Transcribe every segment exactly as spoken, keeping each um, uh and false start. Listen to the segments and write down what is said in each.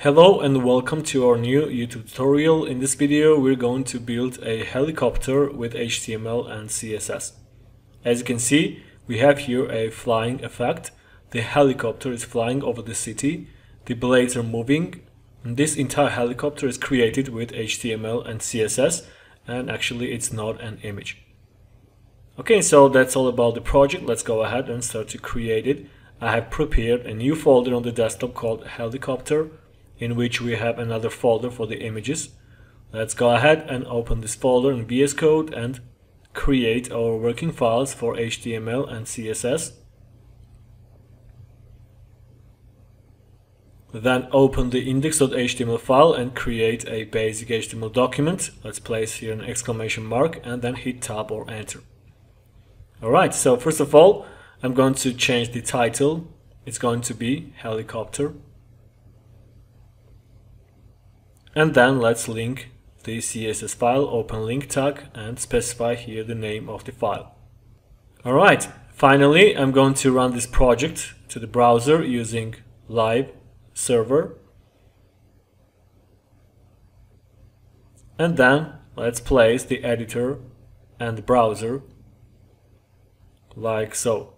Hello and welcome to our new YouTube tutorial. In this video we're going to build a helicopter with H T M L and C S S. As you can see, we have here a flying effect. The helicopter is flying over the city, the blades are moving. This entire helicopter is created with H T M L and C S S, and actually it's not an image. Okay, so that's all about the project. Let's go ahead and start to create it. I have prepared a new folder on the desktop called helicopter, in which we have another folder for the images. Let's go ahead and open this folder in V S Code and create our working files for H T M L and C S S. Then open the index.html file and create a basic H T M L document. Let's place here an exclamation mark and then hit Tab or Enter. Alright, so first of all, I'm going to change the title. It's going to be helicopter. And then let's link the C S S file, open link tag, and specify here the name of the file. Alright, finally I'm going to run this project to the browser using live server. And then let's place the editor and the browser like so.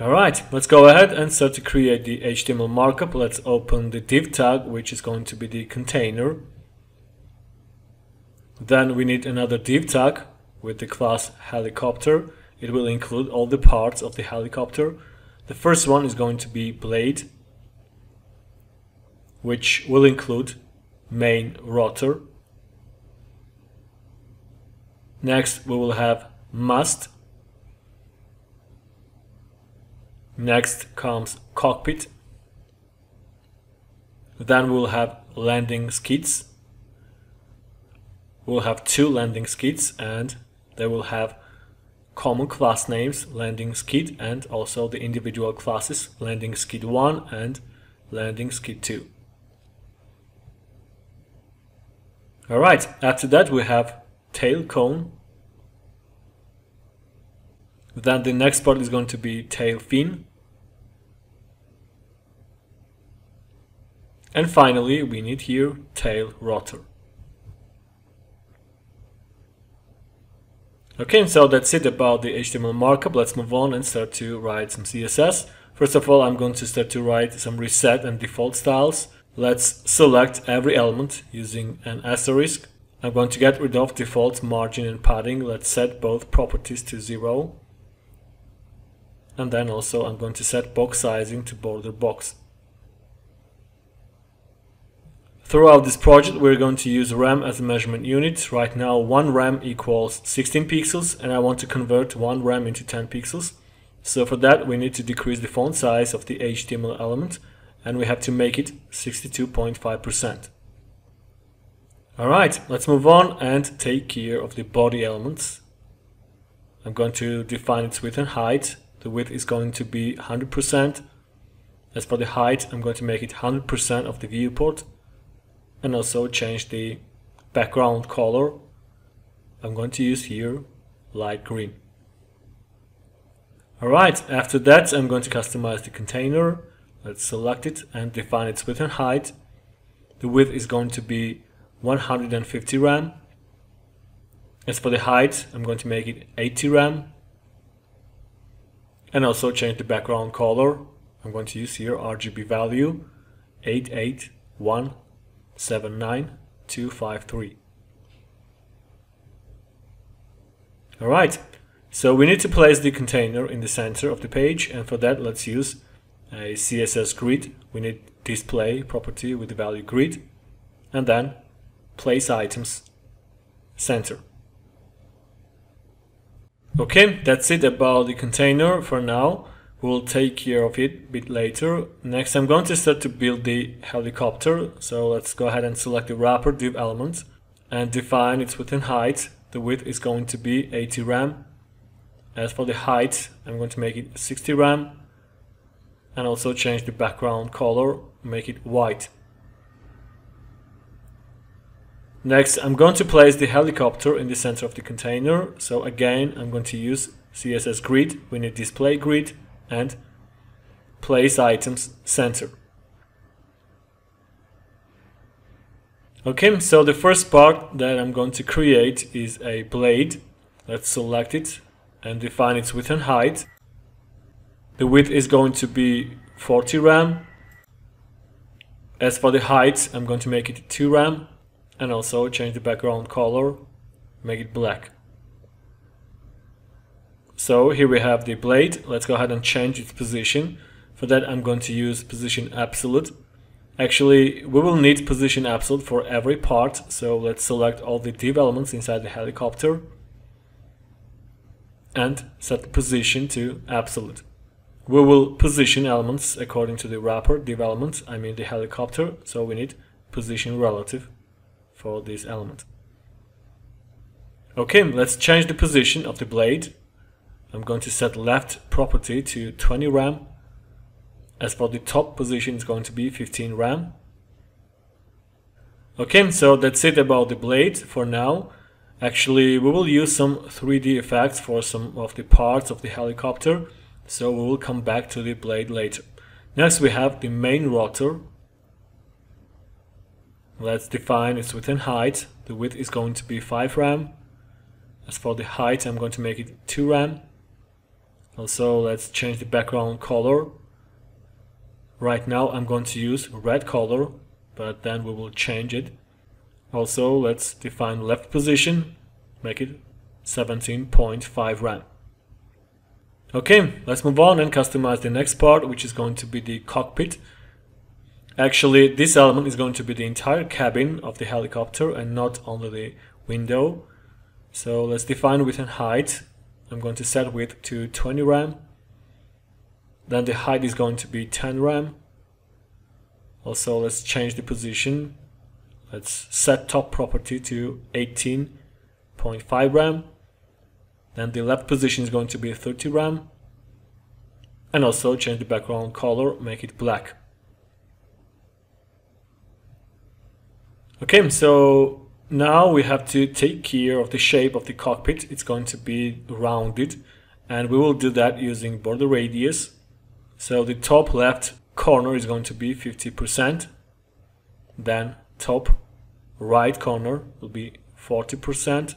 Alright, let's go ahead and start to create the H T M L markup. Let's open the div tag, which is going to be the container. Then we need another div tag with the class helicopter. It will include all the parts of the helicopter. The first one is going to be blade, which will include main rotor. Next, we will have mast. Next comes cockpit, then we'll have landing skids. We'll have two landing skids and they will have common class names, landing skid, and also the individual classes, landing skid one and landing skid two. Alright, after that we have tail cone. Then the next part is going to be tail fin. And finally, we need here tail rotor. Okay, so that's it about the H T M L markup. Let's move on and start to write some C S S. First of all, I'm going to start to write some reset and default styles. Let's select every element using an asterisk. I'm going to get rid of default margin and padding. Let's set both properties to zero. And then also I'm going to set box sizing to border box. Throughout this project we're going to use RAM as a measurement unit. Right now one RAM equals sixteen pixels and I want to convert one RAM into ten pixels. So for that we need to decrease the font size of the H T M L element and we have to make it sixty-two point five percent. Alright, let's move on and take care of the body elements. I'm going to define its width and height. The width is going to be one hundred percent. As for the height, I'm going to make it one hundred percent of the viewport. And also change the background color. I'm going to use here light green. Alright, after that I'm going to customize the container. Let's select it and define its width and height. The width is going to be one hundred fifty RAM. As for the height, I'm going to make it eighty RAM. And also change the background color. I'm going to use here R G B value eight eight one seven nine two five three. Alright, so we need to place the container in the center of the page, and for that let's use a C S S grid. We need display property with the value grid and then place items center. Okay, that's it about the container for now. We'll take care of it a bit later. Next I'm going to start to build the helicopter. So let's go ahead and select the wrapper div element and define its width and height. The width is going to be eighty RAM. As for the height, I'm going to make it sixty RAM and also change the background color, make it white. Next, I'm going to place the helicopter in the center of the container. So again, I'm going to use C S S grid. We need display grid and place items sensor. Okay, so the first part that I'm going to create is a blade. Let's select it and define its width and height. The width is going to be forty ram. As for the height, I'm going to make it two ram and also change the background color, make it black. So here we have the blade. Let's go ahead and change its position. For that, I'm going to use position absolute. Actually, we will need position absolute for every part, so let's select all the div elements inside the helicopter and set the position to absolute. We will position elements according to the wrapper div element, I mean the helicopter, so we need position relative for this element. Okay, let's change the position of the blade. I'm going to set left property to twenty ram. As for the top position, it's going to be fifteen ram. Okay, so that's it about the blade for now. Actually, we will use some three D effects for some of the parts of the helicopter, so we will come back to the blade later. Next, we have the main rotor. Let's define its width and height. The width is going to be five ram. As for the height, I'm going to make it two ram. Also, let's change the background color. Right now I'm going to use red color, but then we will change it. Also, let's define left position, make it seventeen point five ram. Okay, let's move on and customize the next part, which is going to be the cockpit. Actually, this element is going to be the entire cabin of the helicopter and not only the window. So let's define width and height. I'm going to set width to twenty ram. Then the height is going to be ten ram. Also, let's change the position. Let's set top property to eighteen point five ram. Then the left position is going to be thirty ram. And also change the background color, make it black. Okay, so now we have to take care of the shape of the cockpit. It's going to be rounded, and we will do that using border radius. So the top left corner is going to be fifty percent, then top right corner will be forty percent,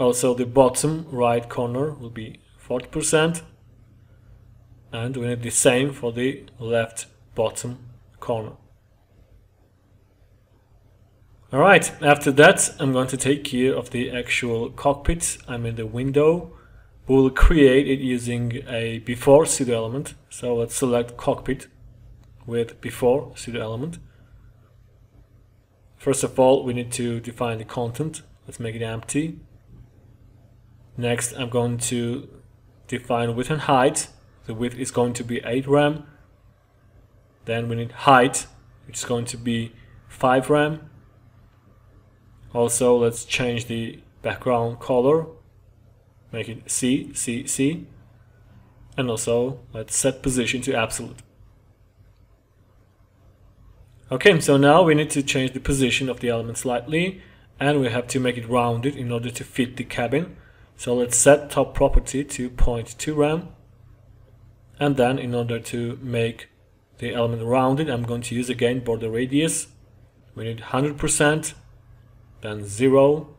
also the bottom right corner will be forty percent, and we need the same for the left bottom corner. Alright, after that I'm going to take care of the actual cockpit, I mean the window. We'll create it using a before pseudo element. So let's select cockpit with before pseudo element. First of all, we need to define the content. Let's make it empty. Next, I'm going to define width and height. The width is going to be eight ram. Then we need height, which is going to be five ram. Also, let's change the background color. Make it C, C, C, and also let's set position to absolute. Okay, so now we need to change the position of the element slightly, and we have to make it rounded in order to fit the cabin. So let's set top property to zero point two ram, and then in order to make the element rounded, I'm going to use again border radius. We need one hundred percent, then zero,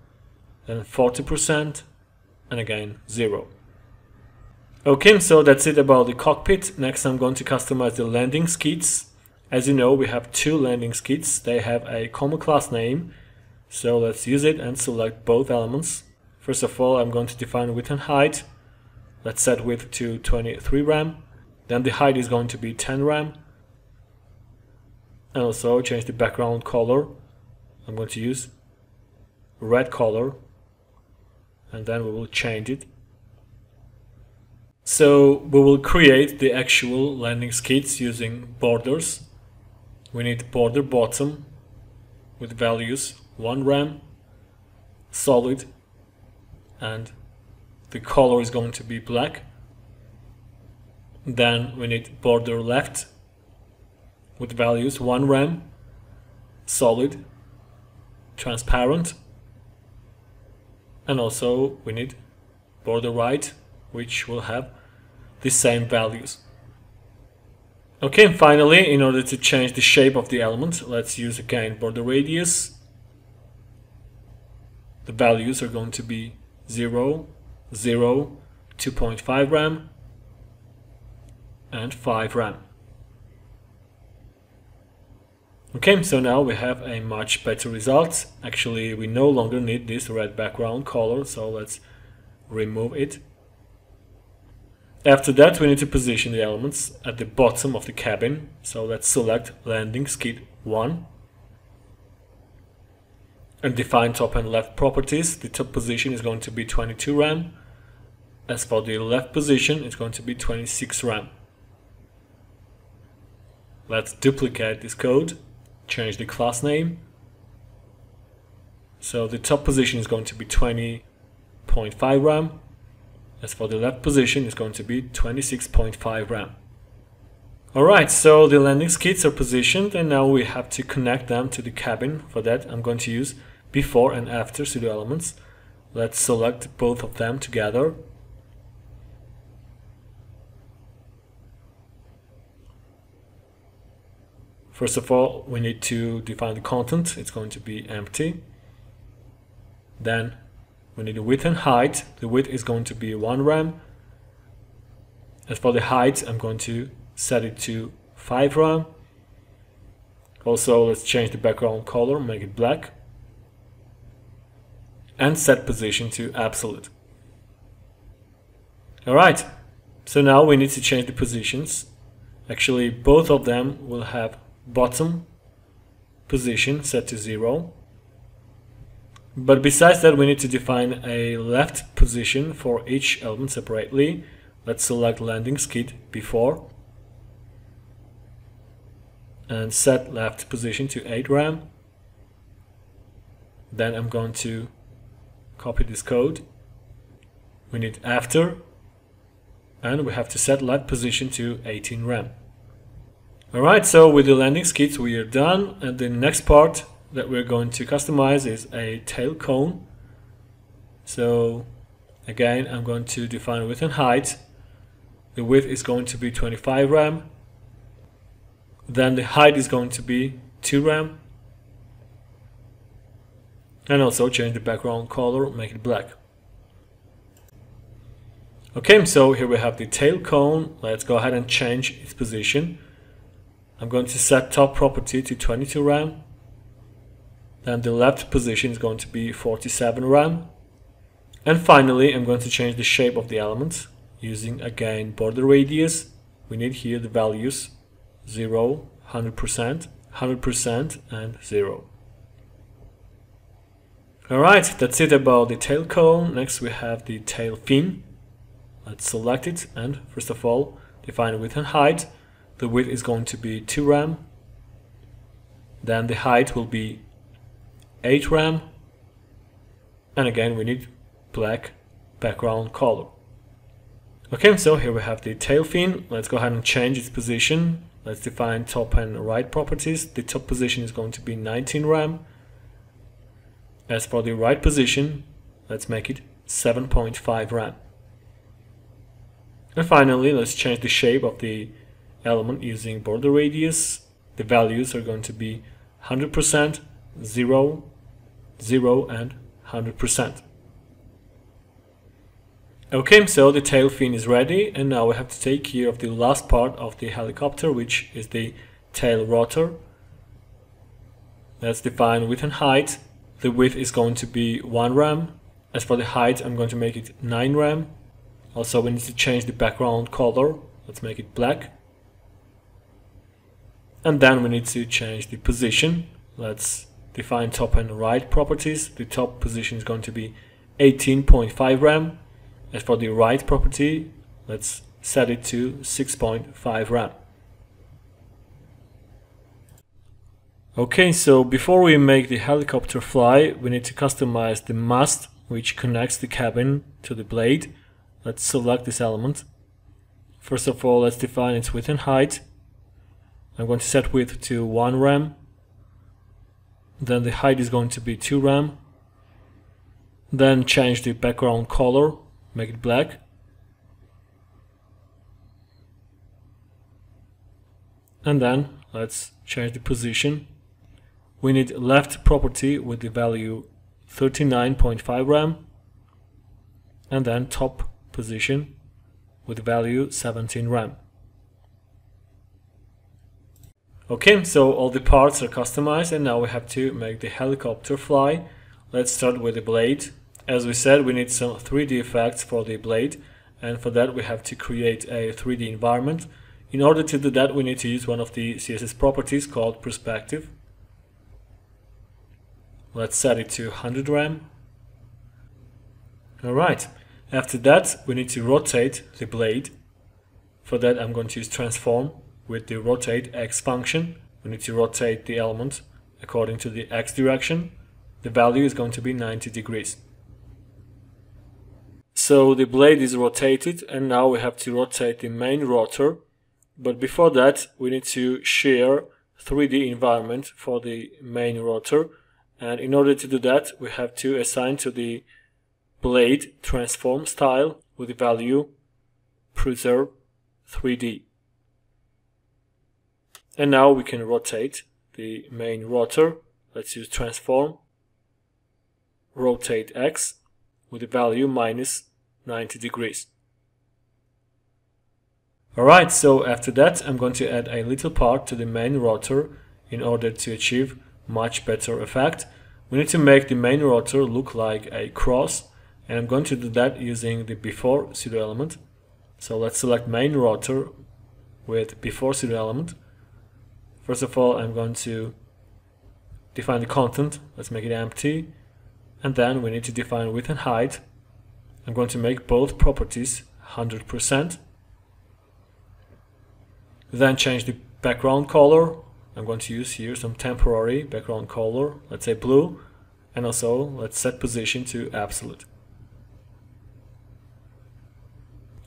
then forty percent, and again zero. Okay, so that's it about the cockpit. Next, I'm going to customize the landing skids. As you know, we have two landing skids. They have a common class name, so let's use it and select both elements. First of all, I'm going to define width and height. Let's set width to twenty-three ram. Then the height is going to be ten ram. And also change the background color. I'm going to use red color, and then we will change it. So we will create the actual landing skids using borders. We need border bottom with values one ram, solid, and the color is going to be black. Then we need border left with values one ram, solid, transparent, and also we need border right, which will have the same values. Okay, and finally, in order to change the shape of the element, let's use again border radius. The values are going to be zero, zero, two point five gram, and five gram. Okay, so now we have a much better result. Actually, we no longer need this red background color, so let's remove it. After that, we need to position the elements at the bottom of the cabin, so let's select landing skid one and define top and left properties. The top position is going to be twenty-two gram. As for the left position, it's going to be twenty-six gram. Let's duplicate this code, change the class name. So the top position is going to be twenty point five gram. As for the left position, it's going to be twenty-six point five gram. Alright, so the landing skids are positioned and now we have to connect them to the cabin. For that, I'm going to use before and after pseudo elements. Let's select both of them together. First of all, we need to define the content. It's going to be empty. Then we need a width and height. The width is going to be one gram. As for the height, I'm going to set it to five gram. Also, let's change the background color, make it black. And set position to absolute. Alright, so now we need to change the positions. Actually, both of them will have bottom position set to zero. But besides that, we need to define a left position for each element separately. Let's select landing skid before and set left position to eight gram. Then I'm going to copy this code. We need after and we have to set left position to eighteen gram. Alright, so with the landing skids we are done, and the next part that we're going to customize is a tail cone. So again, I'm going to define width and height. The width is going to be twenty-five gram. Then the height is going to be two gram. And also change the background color, make it black. Okay, so here we have the tail cone. Let's go ahead and change its position. I'm going to set top property to twenty-two gram. Then the left position is going to be forty-seven gram. And finally, I'm going to change the shape of the element using again border radius. We need here the values zero, one hundred percent, one hundred percent, and zero. Alright, that's it about the tail cone. Next we have the tail fin. Let's select it and first of all define width and height. The width is going to be two gram. Then the height will be eight gram, and again we need black background color. Okay, so here we have the tail fin. Let's go ahead and change its position. Let's define top and right properties. The top position is going to be nineteen gram. As for the right position, let's make it seven point five gram. And finally, let's change the shape of the element using border radius. The values are going to be one hundred percent, zero, zero, and one hundred percent. Okay, so the tail fin is ready, and now we have to take care of the last part of the helicopter, which is the tail rotor. Let's define width and height. The width is going to be one gram. As for the height, I'm going to make it nine gram. Also, we need to change the background color. Let's make it black. And then we need to change the position. Let's define top and right properties. The top position is going to be eighteen point five gram. As for the right property, let's set it to six point five gram. Okay, so before we make the helicopter fly, we need to customize the mast which connects the cabin to the blade. Let's select this element. First of all, let's define its width and height. I'm going to set width to one gram. Then the height is going to be two gram. Then change the background color, make it black. And then let's change the position. We need left property with the value thirty-nine point five grams, and then top position with the value seventeen grams. Okay, so all the parts are customized, and now we have to make the helicopter fly. Let's start with the blade. As we said, we need some three D effects for the blade, and for that we have to create a three D environment. In order to do that, we need to use one of the C S S properties called perspective. Let's set it to one hundred grams. Alright, after that we need to rotate the blade. For that I'm going to use transform with the rotate X function. We need to rotate the element according to the X direction. The value is going to be ninety degrees. So the blade is rotated, and now we have to rotate the main rotor. But before that we need to share three D environment for the main rotor, and in order to do that we have to assign to the blade transform style with the value preserve three D. And now we can rotate the main rotor. Let's use transform rotate X with the value minus ninety degrees. Alright, so after that I'm going to add a little part to the main rotor. In order to achieve much better effect, we need to make the main rotor look like a cross, and I'm going to do that using the before pseudo element. So let's select main rotor with before pseudo element. First of all, I'm going to define the content. Let's make it empty, and then we need to define width and height. I'm going to make both properties one hundred percent. Then change the background color. I'm going to use here some temporary background color, let's say blue, and also let's set position to absolute.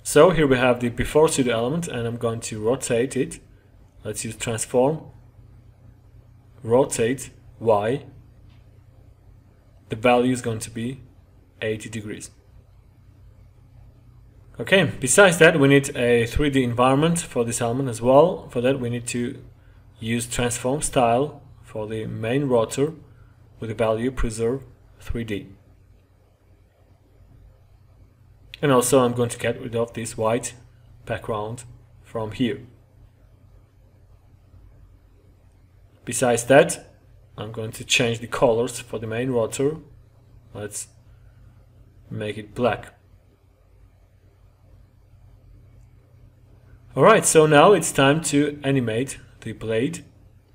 So here we have the before pseudo element, and I'm going to rotate it. Let's use transform rotate Y. The value is going to be eighty degrees. Okay, besides that we need a three D environment for this element as well. For that we need to use transform style for the main rotor with the value preserve three D. And also I'm going to get rid of this white background from here. Besides that, I'm going to change the colors for the main rotor. Let's make it black. Alright, so now it's time to animate the blade.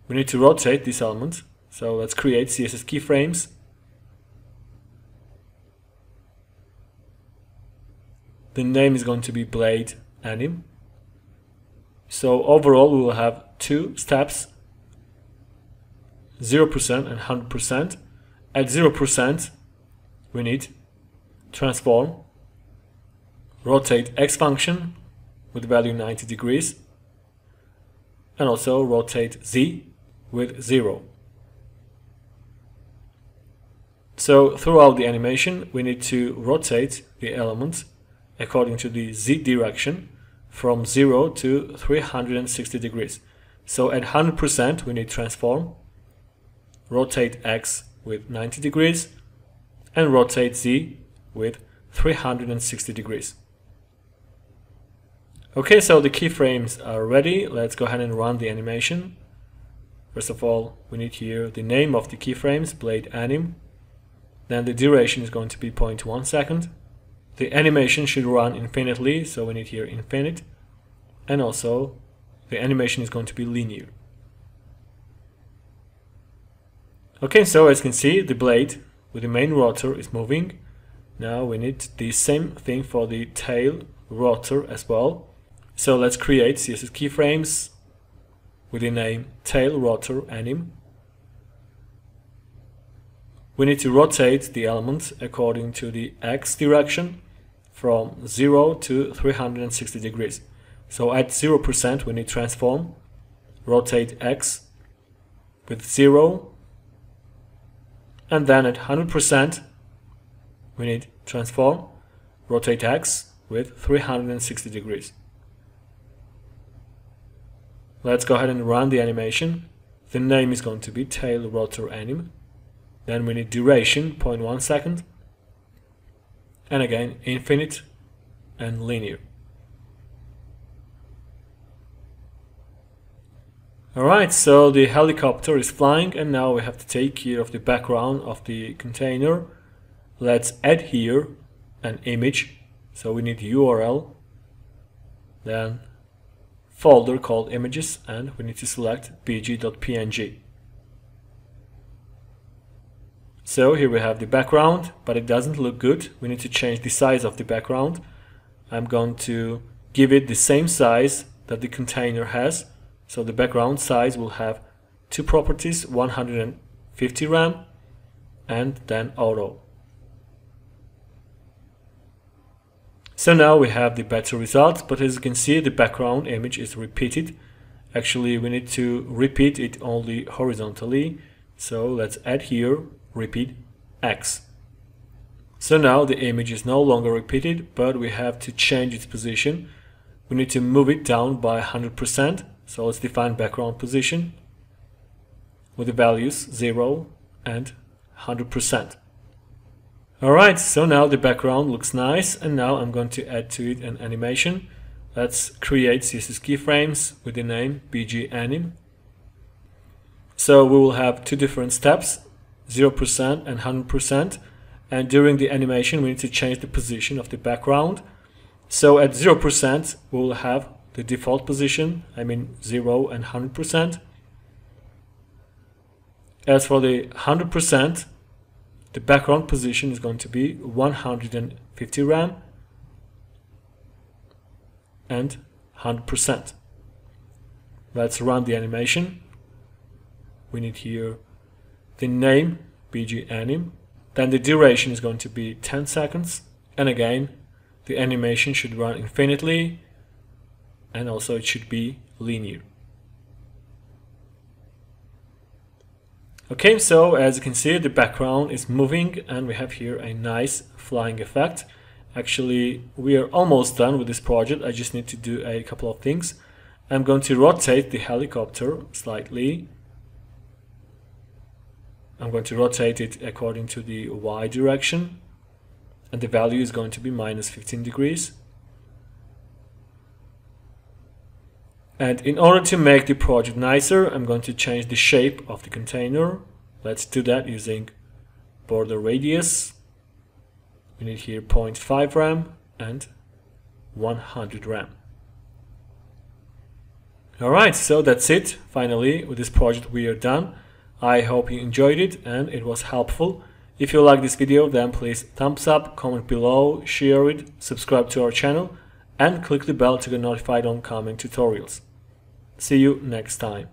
We need to rotate this element, so let's create C S S keyframes. The name is going to be blade anim. So overall we will have two steps, zero percent and one hundred percent. At zero percent we need transform rotate X function with value ninety degrees, and also rotate Z with zero. So throughout the animation we need to rotate the element according to the Z direction from zero to three hundred sixty degrees. So at one hundred percent we need transform rotate X with ninety degrees and rotate Z with three hundred sixty degrees. Okay, so the keyframes are ready. Let's go ahead and run the animation. First of all, we need here the name of the keyframes, blade anim. Then the duration is going to be zero point one second. The animation should run infinitely, so we need here infinite. And also, the animation is going to be linear. Okay, so as you can see, the blade with the main rotor is moving. Now we need the same thing for the tail rotor as well. So let's create C S S keyframes with the name tail rotor anim. We need to rotate the element according to the X direction from zero to three hundred sixty degrees. So at zero percent we need transform rotate X with zero, and then at one hundred percent we need transform rotate X with three hundred sixty degrees. Let's go ahead and run the animation. The name is going to be tail rotor anim. Then we need duration, zero point one second. And again, infinite and linear. Alright, so the helicopter is flying, and now we have to take care of the background of the container. Let's add here an image. So we need U R L, then folder called images, and we need to select bg.png. So here we have the background, but it doesn't look good. We need to change the size of the background. I'm going to give it the same size that the container has. So the background size will have two properties, one hundred fifty RAM and then auto. So now we have the better result, but as you can see, the background image is repeated. Actually, we need to repeat it only horizontally. So let's add here repeat X. So now the image is no longer repeated, but we have to change its position. We need to move it down by one hundred percent. So let's define background position with the values zero and one hundred percent. Alright, so now the background looks nice, and now I'm going to add to it an animation. Let's create C S S keyframes with the name bg.anim. So we will have two different steps, zero percent and one hundred percent, and during the animation we need to change the position of the background. So at zero percent we will have the default position, I mean zero and one hundred percent. As for the one hundred percent, the background position is going to be one hundred fifty RAM and one hundred percent. Let's run the animation. We need here the name bg.anim, then the duration is going to be ten seconds, and again the animation should run infinitely, and also it should be linear. Okay, so as you can see, the background is moving, and we have here a nice flying effect. Actually, we are almost done with this project. I just need to do a couple of things. I'm going to rotate the helicopter slightly. I'm going to rotate it according to the Y direction, and the value is going to be minus fifteen degrees. And in order to make the project nicer, I'm going to change the shape of the container. Let's do that using border radius. We need here zero point five RAM and one hundred RAM. Alright, so that's it. Finally, with this project we are done. I hope you enjoyed it and it was helpful. If you like this video, then please thumbs up, comment below, share it, subscribe to our channel, and click the bell to get notified on coming tutorials. See you next time.